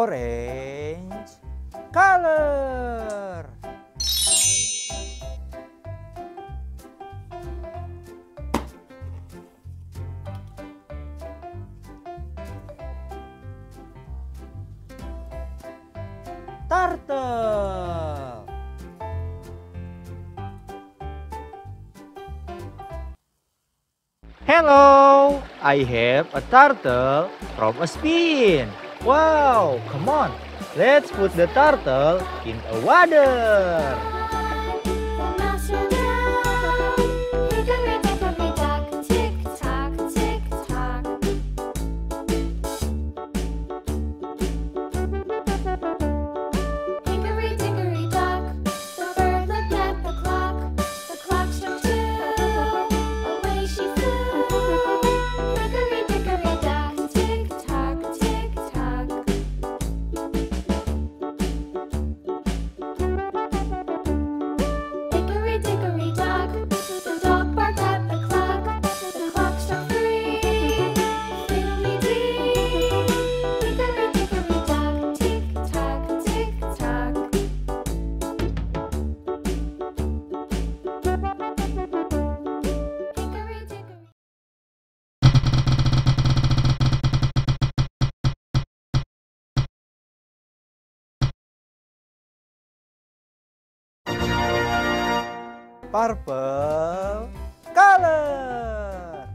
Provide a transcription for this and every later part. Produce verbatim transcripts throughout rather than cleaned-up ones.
orange color. Turtle. Hello, I have a turtle from a spin. Wow, come on, let's put the turtle in a water. Purple color.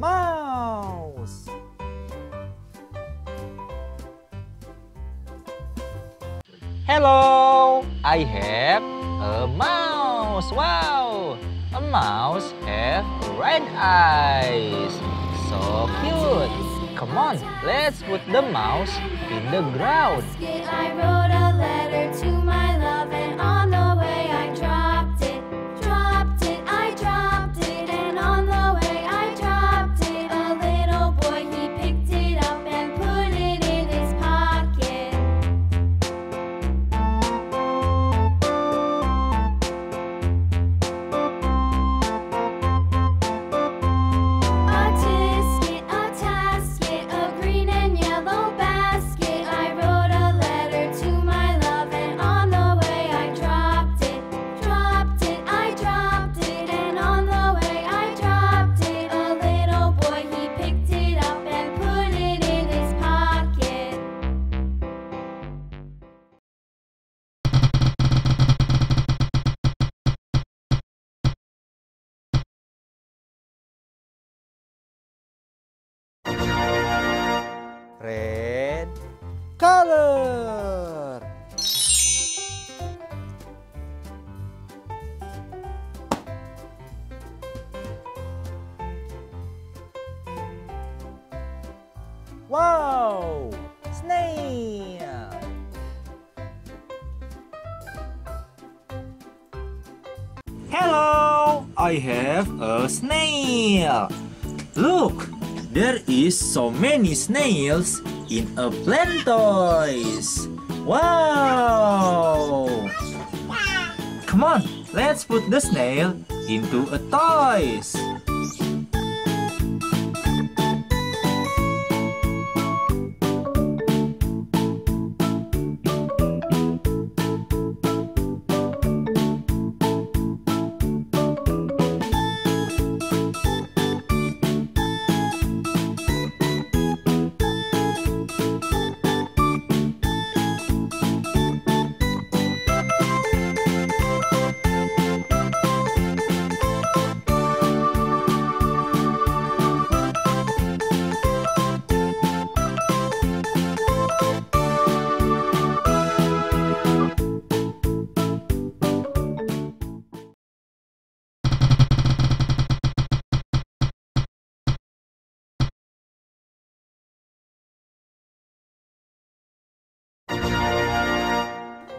Mouse. Hello, I have a mouse. Wow, a mouse have red eyes. So cute. Come on, let's put the mouse in the ground. I wrote a letter to my love, and on the way I dropped it. Dropped it, I dropped it, and on the way I dropped it. A little boy, he picked it up and put it in his pocket. Red color. Wow, snail. Hello, I have a snail. Look, there is so many snails in a plantoise. Wow! Come on, let's put the snail into a toys.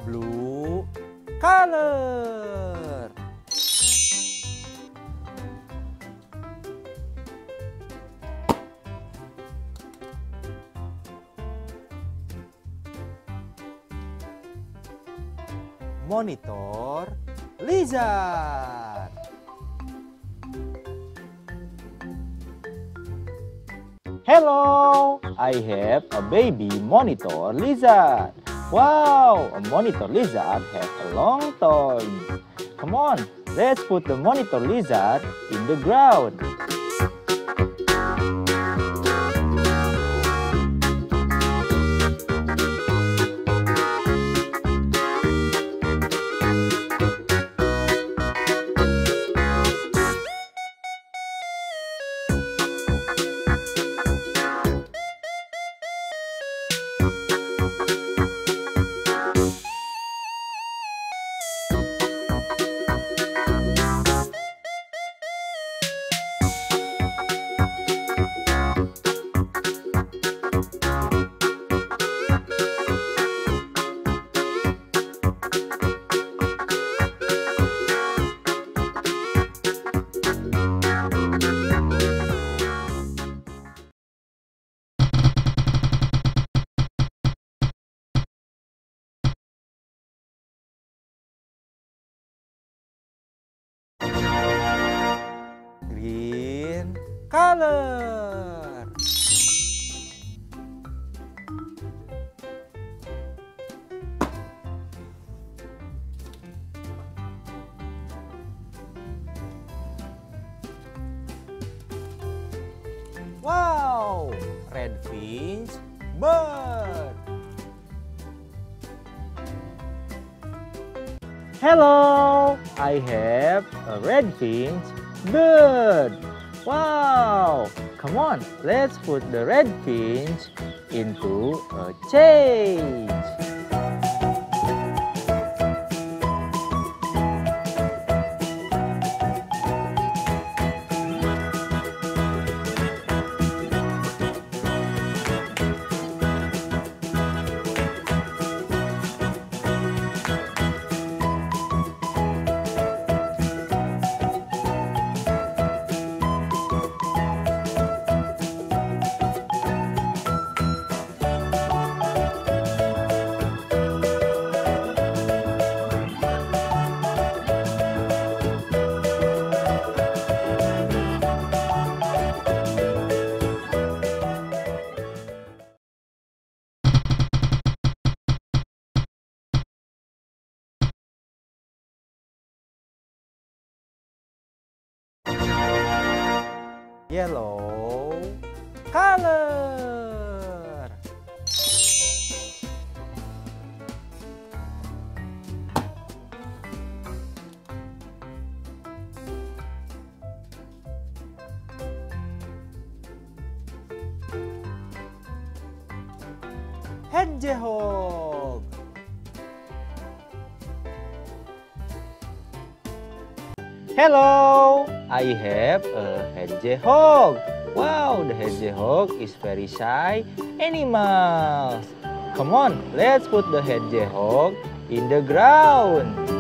Blue color. Monitor Lizard. Hello, I have a baby monitor lizard. Wow, a monitor lizard has a long tongue. Come on, let's put the monitor lizard in the ground. Color. Wow, redfinch bird. Hello, I have a redfinch bird. Wow, come on, let's put the redfinch into a cage. Yellow color. Hedgehog. Hello, I have a hedgehog. Wow, the hedgehog is very shy animals. Come on, let's put the hedgehog in the ground.